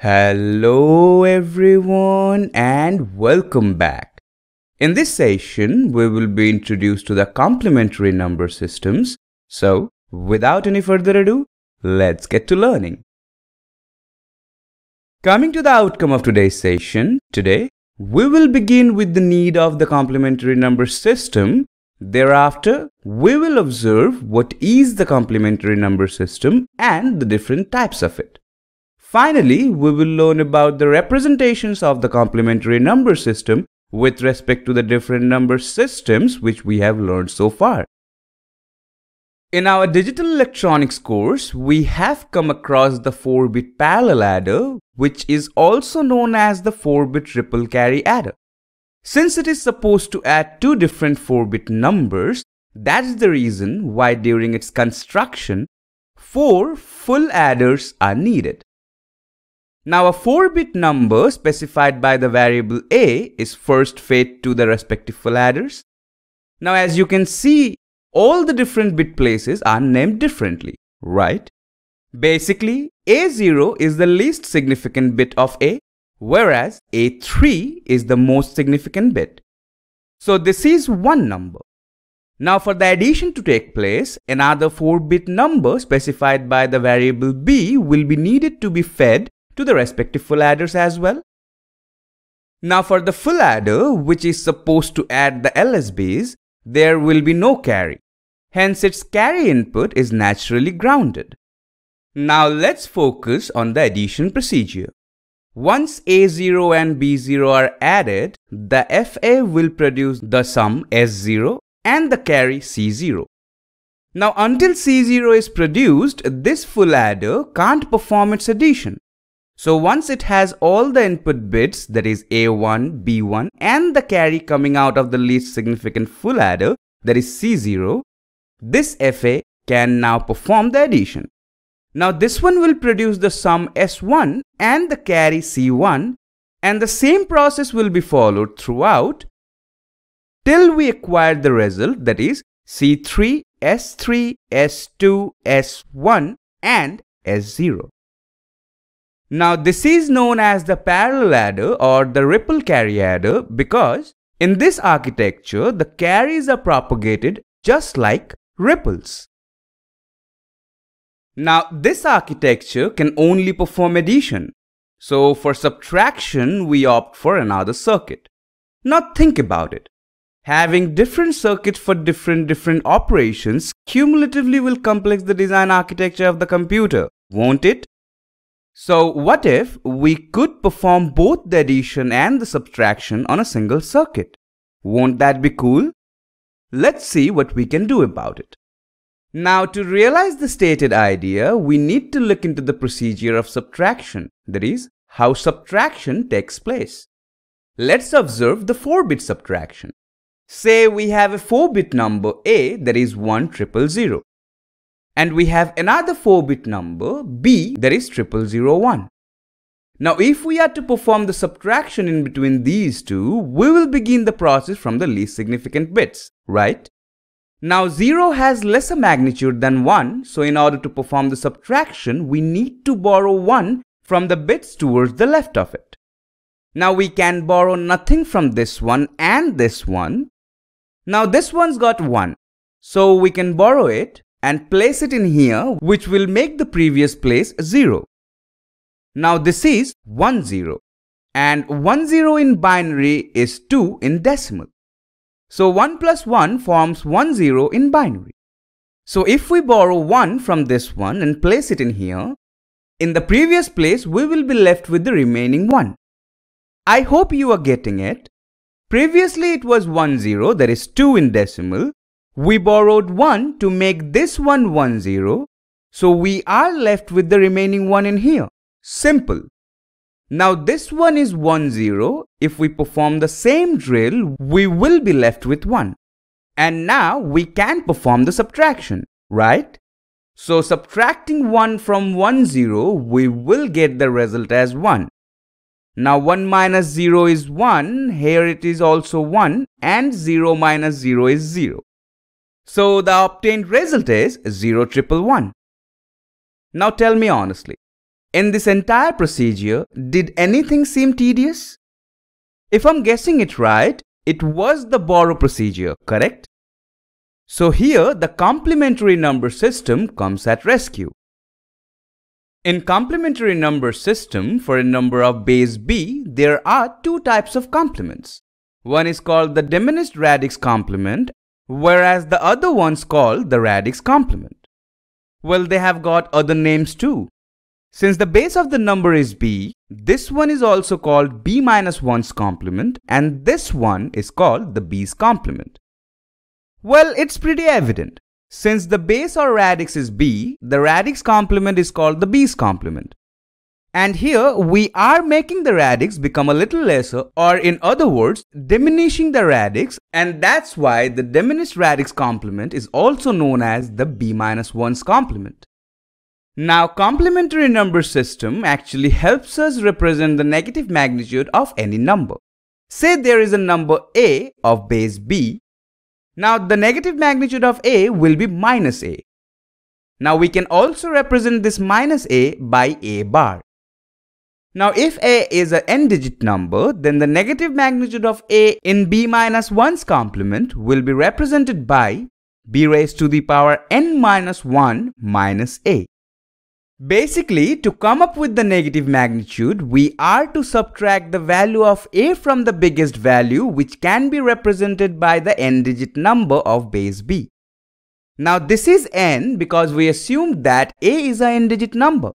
Hello everyone and welcome back. In this session, we will be introduced to the complementary number systems. So, without any further ado, let's get to learning. Coming to the outcome of today's session, today we will begin with the need of the complementary number system. Thereafter, we will observe what is the complementary number system and the different types of it. Finally, we will learn about the representations of the complementary number system with respect to the different number systems which we have learned so far. In our digital electronics course, we have come across the 4-bit parallel adder, which is also known as the 4-bit ripple carry adder. Since it is supposed to add two different 4-bit numbers, that's the reason why during its construction, 4 full adders are needed. Now, a 4-bit number specified by the variable a is first fed to the respective full adders. Now, as you can see, all the different bit places are named differently, right? Basically, A0 is the least significant bit of A, whereas A3 is the most significant bit. So, this is one number. Now, for the addition to take place, another 4-bit number specified by the variable b will be needed to be fed to the respective full adders as well. Now for the full adder, which is supposed to add the LSBs, there will be no carry. Hence its carry input is naturally grounded. Now let's focus on the addition procedure. Once A0 and B0 are added, the FA will produce the sum S0 and the carry C0. Now until C0 is produced, this full adder can't perform its addition. So once it has all the input bits, that is A1, B1 and the carry coming out of the least significant full adder, that is C0, this FA can now perform the addition. Now this one will produce the sum S1 and the carry C1, and the same process will be followed throughout till we acquire the result, that is C3, S3, S2, S1 and S0. Now this is known as the parallel adder or the ripple carry adder because in this architecture the carries are propagated just like ripples. Now this architecture can only perform addition. So for subtraction we opt for another circuit. Now think about it. Having different circuits for different operations cumulatively will complex the design architecture of the computer, won't it? So what if we could perform both the addition and the subtraction on a single circuit? Won't that be cool? Let's see what we can do about it. Now to realize the stated idea, we need to look into the procedure of subtraction, that is, how subtraction takes place. Let's observe the 4-bit subtraction. Say we have a 4-bit number A, that is 1000. And we have another 4-bit number B, that is 0001. Now if we are to perform the subtraction in between these two, we will begin the process from the least significant bits, right? Now 0 has lesser magnitude than 1, so in order to perform the subtraction, we need to borrow 1 from the bits towards the left of it. Now we can borrow nothing from this one and this one. Now this one's got 1, so we can borrow it and place it in here, which will make the previous place 0. Now this is 10, and 10 in binary is 2 in decimal. So 1 plus 1 forms 10 in binary. So if we borrow 1 from this one and place it in here, in the previous place we will be left with the remaining 1. I hope you are getting it. Previously it was 10, that is 2 in decimal. We borrowed 1 to make this one 10, so we are left with the remaining 1 in here. Simple. Now this one is 10, if we perform the same drill, we will be left with 1. And now we can perform the subtraction, right? So subtracting 1 from 10, we will get the result as 1. Now 1 minus 0 is 1, here it is also 1, and 0 minus 0 is 0. So the obtained result is 0111. Now tell me honestly, In this entire procedure, did anything seem tedious? If I'm guessing it right, it was the borrow procedure, correct? So here, the complementary number system comes at rescue. In complementary number system, for a number of base b, there are two types of complements. One is called the diminished radix complement, whereas the other one's called the radix complement. Well, they have got other names too. Since the base of the number is b, this one is also called b minus 1's complement, and this one is called the b's complement. Well, it's pretty evident. Since the base or radix is b, the radix complement is called the b's complement. And here, we are making the radix become a little lesser, or in other words, diminishing the radix, and that's why the diminished radix complement is also known as the b minus 1's complement. Now, complementary number system actually helps us represent the negative magnitude of any number. Say there is a number a of base b. Now, the negative magnitude of a will be minus a. Now, we can also represent this minus a by a bar. Now, if a is an n-digit number, then the negative magnitude of a in b minus 1's complement will be represented by b raised to the power n minus 1 minus a. Basically, to come up with the negative magnitude, we are to subtract the value of a from the biggest value, which can be represented by the n-digit number of base b. Now, this is n because we assumed that a is an n-digit number.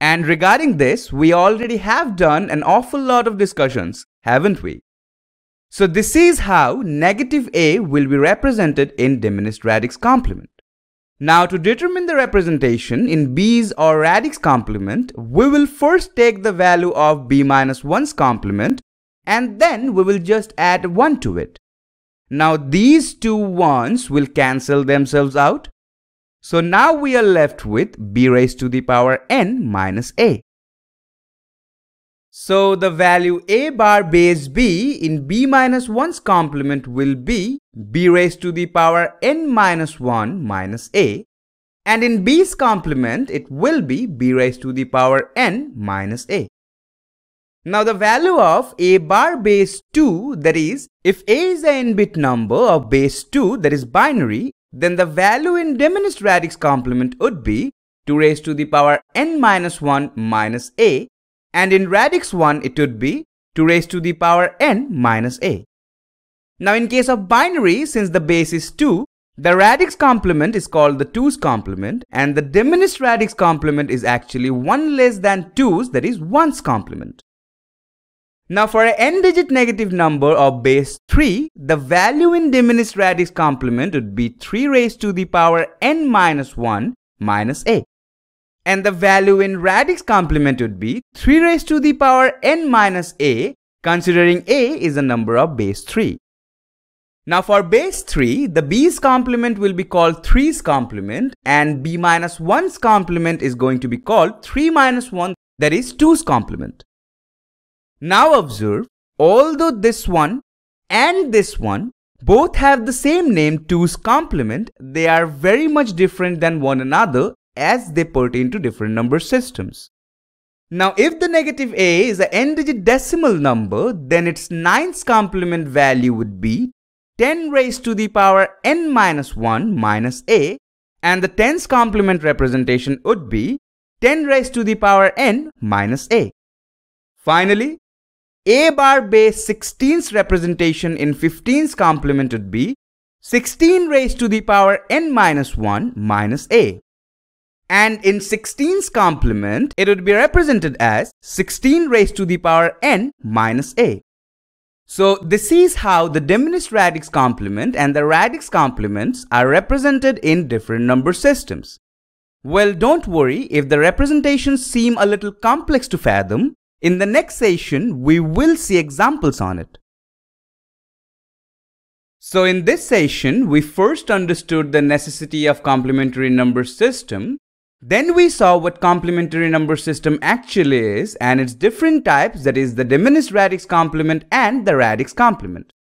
And regarding this, we already have done an awful lot of discussions, haven't we? So, this is how negative a will be represented in diminished radix complement. Now, to determine the representation in b's or radix complement, we will first take the value of b minus 1's complement and then we will just add 1 to it. Now, these two 1's will cancel themselves out. So, now we are left with b raised to the power n minus a. So, the value a bar base b in b minus 1's complement will be b raised to the power n minus 1 minus a, and in b's complement it will be b raised to the power n minus a. Now, the value of a bar base 2, that is, if a is an n-bit number of base 2, that is binary, then the value in diminished radix complement would be 2 raised to the power n minus 1 minus a, and in radix 1 it would be 2 raised to the power n minus a. Now, in case of binary, since the base is 2, the radix complement is called the 2's complement, and the diminished radix complement is actually 1 less than 2's, that is 1's complement. Now, for an n-digit negative number of base 3, the value in diminished radix complement would be 3 raised to the power n minus 1 minus a. And the value in radix complement would be 3 raised to the power n minus a, considering a is a number of base 3. Now, for base 3, the b's complement will be called 3's complement, and b minus 1's complement is going to be called 3 minus 1, that is 2's complement. Now observe, although this one and this one both have the same name, 2's complement, they are very much different than one another as they pertain to different number systems. Now, if the negative a is an n-digit decimal number, then its 9's complement value would be 10 raised to the power n minus 1 minus a, and the 10's complement representation would be 10 raised to the power n minus a. Finally, a bar base 16's representation in 15's complement would be 16 raised to the power n minus 1 minus a. And in 16's complement, it would be represented as 16 raised to the power n minus a. So, this is how the diminished radix complement and the radix complements are represented in different number systems. Well, don't worry if the representations seem a little complex to fathom. In the next session, we will see examples on it. So, in this session, we first understood the necessity of complementary number system. Then we saw what complementary number system actually is and its different types, that is the diminished radix complement and the radix complement.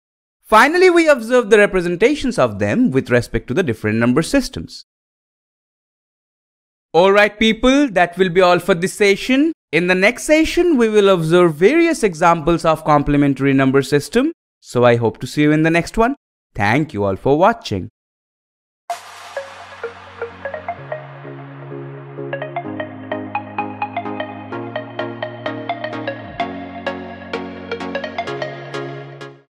Finally, we observed the representations of them with respect to the different number systems. Alright people, that will be all for this session. In the next session, we will observe various examples of complementary number system. So I hope to see you in the next one. Thank you all for watching.